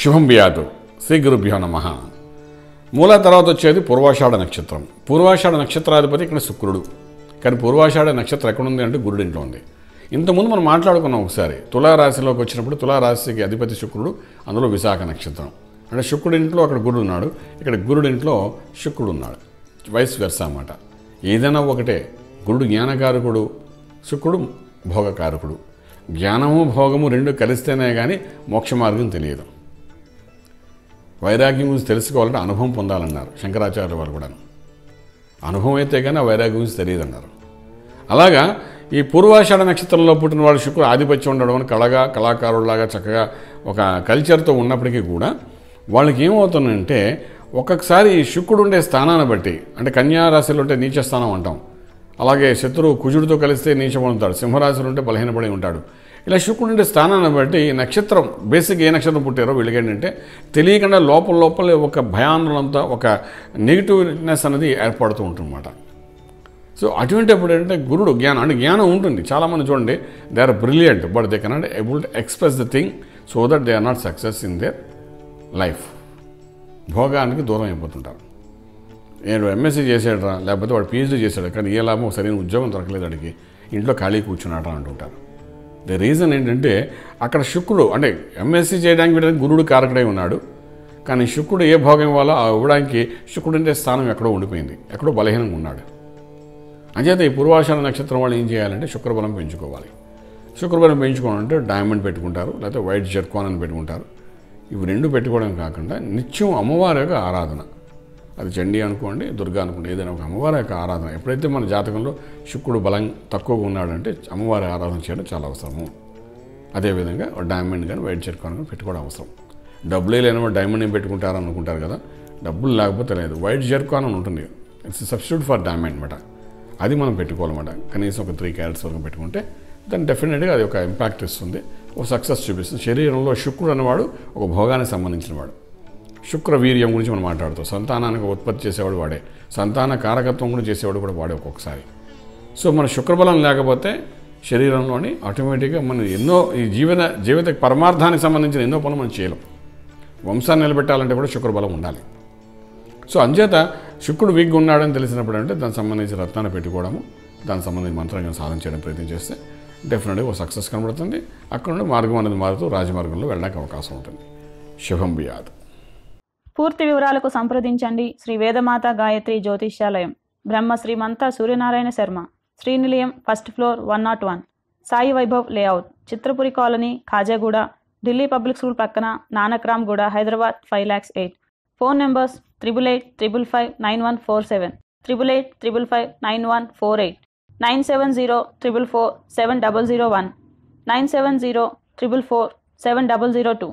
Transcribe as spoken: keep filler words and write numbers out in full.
Shukambiad, Sri Guru Namaha. Mula tarvata వచ్చేది పూర్వాషాఢ నక్షత్రం. పూర్వాషాఢ నక్షత్రాధిపతి ఇక్కడ శుక్రుడు. కానీ పూర్వాషాఢ నక్షత్రకుణుంది అంటే గురుడింట్లో ఉంది. ఇంతకుముందు మనం మాట్లాడుకున్నాం ఒకసారి. తులా రాశిలోకి వచ్చినప్పుడు తులా రాశికి అధిపతి శుక్రుడు, అందులో విశాఖ నక్షత్రం. అంటే శుక్రుడింట్లో అక్కడ గురుడు ఉన్నాడు, ఇక్కడ గురుడింట్లో శుక్రుడు ఉన్నాడు. వైస్ వెర్స అన్నమాట. ఏదైనా ఒకటే, గురుడు జ్ఞానకారకుడు, శుక్రుడు భోగకారకుడు. జ్ఞానము భోగము రెండు కలిస్తేనే కానీ మోక్ష మార్గం తెలియదు. వైరాగ్యం గురించి తెలుసుకోవాలంటే అనుభవం పొందాలన్నారు శంకరాచార్య వారు కూడాను. అనుభవం అయితే కానీ ఆ వైరాగ్యం గురించి తెలియదన్నారు. అలాగా ఈ పూర్వాషాఢ నక్షత్రంలో పుట్టిన వాళ్ళు శుక్రుడు ఆధిపత్యం ఉండడం అని కళగా కళాకారులాగా చక్కగా ఒక కల్చర్తో ఉన్నప్పటికీ కూడా వాళ్ళకి ఏమవుతుందంటే ఒక్కొక్కసారి ఈ శుక్రుడు ఉండే స్థానాన్ని బట్టి, అంటే కన్యారాశిలో ఉంటే నీచ స్థానం అంటాం, అలాగే శత్రువు కుజుడితో కలిస్తే నీచపడుతాడు, సింహరాశిలో ఉంటే బలహీనపడి ఉంటాడు. ఇలా శుక్రుడు ఉండే స్థానాన్ని బట్టి నక్షత్రం బేసిక్ ఏ నక్షత్రం పుట్టారో వీళ్ళకి ఏంటంటే తెలియకుండా లోపల లోపలే ఒక భయాందోళనతో ఒక నెగిటివ్నెస్ అనేది ఏర్పడుతూ ఉంటుందన్నమాట. సో అటువంటిప్పుడు ఏంటంటే గురుడు జ్ఞానం అంటే జ్ఞానం ఉంటుంది. చాలామంది చూడండి, they are brilliant but they cannot able to express the thing so that they are not success in their life. భోగానికి దూరం అయిపోతుంటారు. నేను ఎంఎస్సీ చేసాడరా, లేకపోతే వాడు పీహెచ్డీ చేశాడు, కానీ ఏ లాభం, సరైన ఉద్యోగం దొరకలేదు, అడిగి ఇంట్లో ఖాళీ కూర్చున్నాడరా అంటుంటారు. ద రీజన్ ఏంటంటే అక్కడ శుక్రుడు అంటే ఎంఎస్సీ చేయడానికి వీడని గురుడు కారకుడై ఉన్నాడు, కానీ శుక్రుడు ఏ భోగం ఇవ్వాలో అవ్వడానికి శుక్రుడు అంటే స్థానం ఎక్కడో ఉండిపోయింది, ఎక్కడో బలహీనంగా ఉన్నాడు. అంచేత ఈ పూర్వాషాఢ నక్షత్రం వాళ్ళు ఏం చేయాలంటే శుక్రబలం పెంచుకోవాలి. శుక్రబలం పెంచుకోవాలంటే డైమండ్ పెట్టుకుంటారు, లేకపోతే వైట్ జర్కాన్ అని పెట్టుకుంటారు. ఇవి రెండు పెట్టుకోవడం కాకుండా నిత్యం అమ్మవారి యొక్క ఆరాధన, అది చండీ అనుకోండి, దుర్గా అనుకోండి, ఏదైనా ఒక అమ్మవారి యొక్క ఆరాధన. ఎప్పుడైతే మన జాతకంలో శుక్రుడు బలం తక్కువగా ఉన్నాడంటే అమ్మవారి ఆరాధన చేయడం చాలా అవసరము. అదేవిధంగా డైమండ్ కానీ వైట్ జర్కాన్ కానీ పెట్టుకోవడం అవసరం. డబ్బులే లేనివా డైమండ్ ఏం పెట్టుకుంటారు అనుకుంటారు కదా, డబ్బులు లేకపోతే లేదు. వైట్ జర్కాన్ అని ఉంటుంది, ఇట్స్ సబ్స్టిట్యూట్ ఫర్ డైమండ్ అనమాట. అది మనం పెట్టుకోవాలన్నమాట. కనీసం ఒక త్రీ క్యారెట్స్ వరకు పెట్టుకుంటే దాన్ని డెఫినెట్గా అది ఒక ఇంపాక్ట్ ఇస్తుంది, ఒక సక్సెస్ చూపిస్తుంది. శరీరంలో శుక్రుడు అనేవాడు ఒక భోగానికి సంబంధించిన వాడు. శుక్ర వీర్యం గురించి మనం మాట్లాడుతాం. సంతానానికి ఉత్పత్తి చేసేవాడు వాడే, సంతాన కారకత్వం కూడా చేసేవాడు కూడా వాడే ఒక్కొక్కసారి. సో మన శుక్రబలం లేకపోతే శరీరంలోని ఆటోమేటిక్గా మనం ఎన్నో ఈ జీవన జీవిత పరమార్థానికి సంబంధించిన ఎన్నో పనులు మనం చేయలేం. వంశాన్ని నిలబెట్టాలంటే కూడా శుక్రబలం ఉండాలి. సో అంచేత శుక్రుడు వీక్గా ఉన్నాడని తెలిసినప్పుడు అంటే దానికి సంబంధించి రత్నాన్ని పెట్టుకోవడము, దానికి సంబంధించి మంత్రాన్ని సాధన చేయడం ప్రయత్నం చేస్తే డెఫినెట్గా ఒక సక్సెస్ కనబడుతుంది. అక్కడ నుండి మార్గం అనేది మారుతూ రాజమార్గంలో వెళ్ళడానికి అవకాశం ఉంటుంది. శుకంబియాద్. పూర్తి వివరాలకు సంప్రదించండి Shri Vedamata Gayatri Jyotishalayam, Brahma Shri Manta Suryanarayana Sharma, Srinilayam, first floor, one not one Sai Vaibhav layout, Chitrapuri colony, Khajaguda, Delhi public school పక్కన, నానక్రామ్ గూడ, Hyderabad five lakhs eight. Phone numbers triple eight triple five nine one four seven, triple eight triple five nine one four eight, nine seven zero triple four seven double zero one, nine seven zero triple four seven double zero two.